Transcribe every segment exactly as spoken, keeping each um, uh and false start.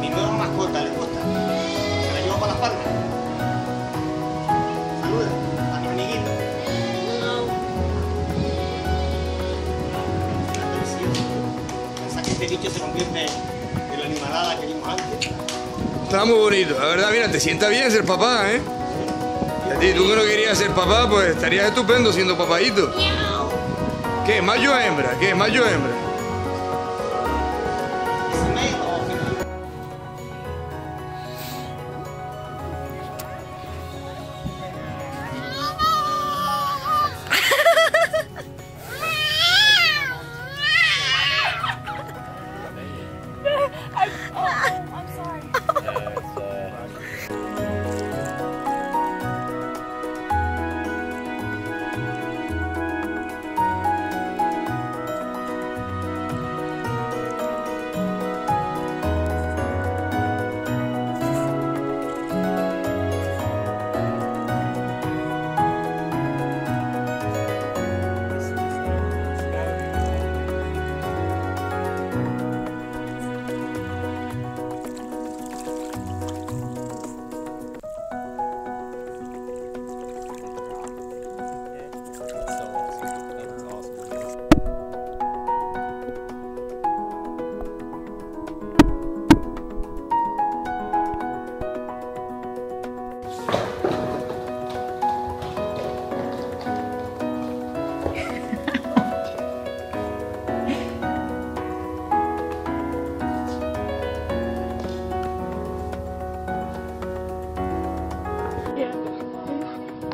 Mi nueva mascota, ¿les gusta? Se la llevo para las palmas. Saluda a mi amiguito. Pensá que este bicho se convierte en la animalada que vimos antes. Está muy bonito, la verdad, mira, te sienta bien ser papá, ¿eh? Y a ti, tú que no querías ser papá, pues estarías estupendo siendo papayito. ¿Qué? ¿Macho o hembra? ¿Qué? ¿Macho o hembra?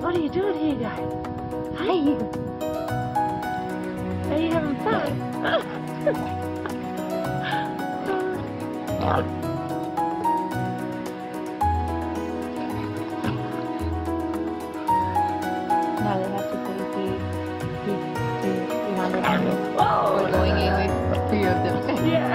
What are you doing here, guys? Hi. Are you having fun? Now they have to be Whoa! Going in with a few of them. Yeah.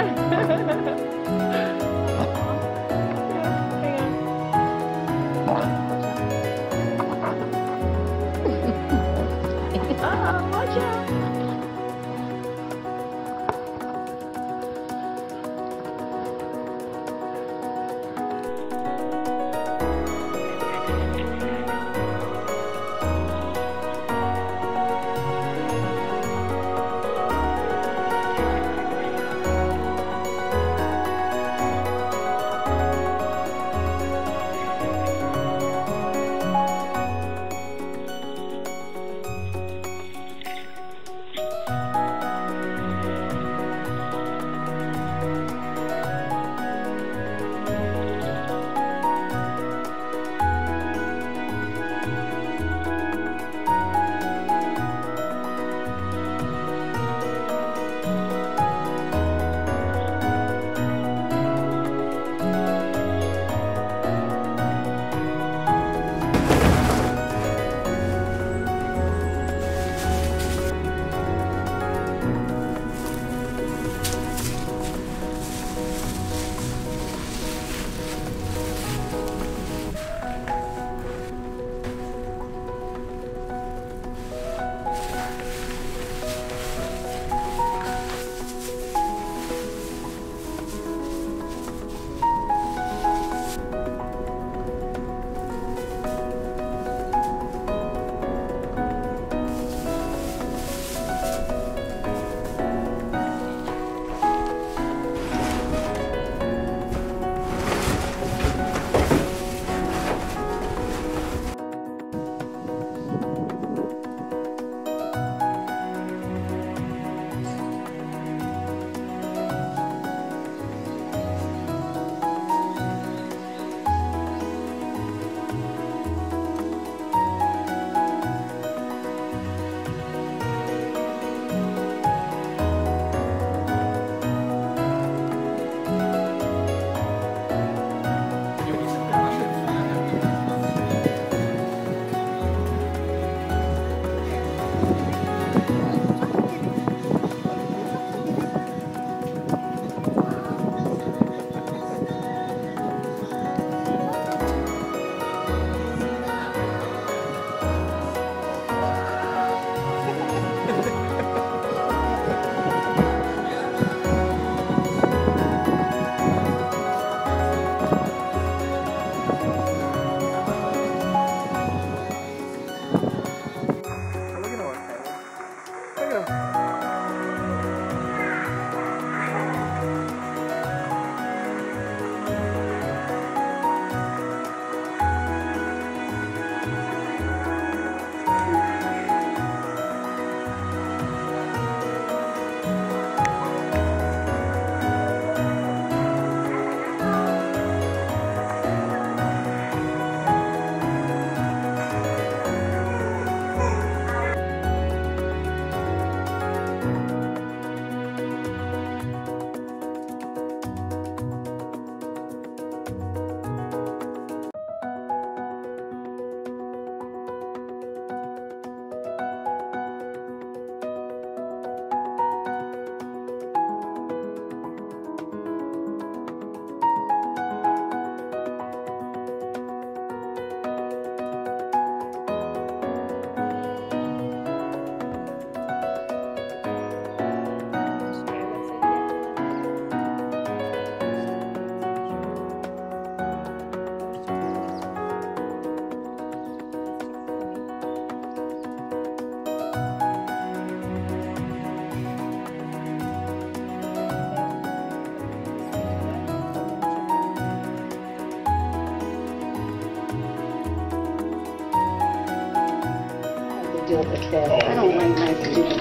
deal with this. I don't like my food.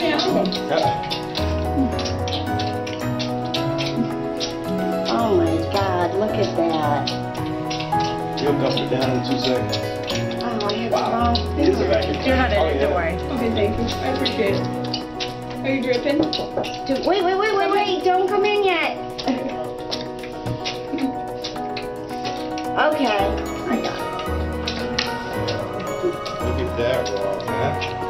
Oh my God, look at that. You'll dump it down in two seconds. Oh, I have wow. the wrong finger. You're not in it, don't worry. Okay, thank you. I appreciate it. Are you dripping? Dude, wait, wait, wait, wait, wait. Don't come in yet. Okay. I got it. Look at that raw, man.